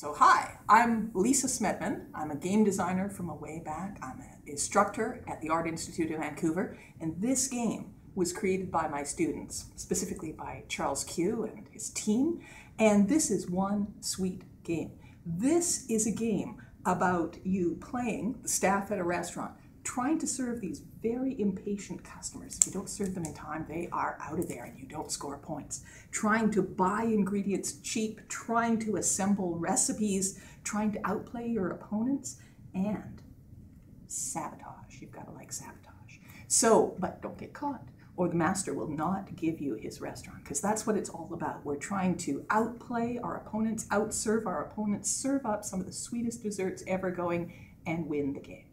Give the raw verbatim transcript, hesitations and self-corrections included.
So hi, I'm Lisa Smedman. I'm a game designer from a way back. I'm an instructor at the Art Institute of Vancouver, and this game was created by my students, specifically by Charles Q and his team, and this is one sweet game. This is a game about you playing the staff at a restaurant, trying to serve these very impatient customers. If you don't serve them in time, they are out of there and you don't score points. Trying to buy ingredients cheap, trying to assemble recipes, trying to outplay your opponents, and sabotage. You've got to like sabotage. So, but don't get caught, or the master will not give you his restaurant, because that's what it's all about. We're trying to outplay our opponents, outserve our opponents, serve up some of the sweetest desserts ever going, and win the game.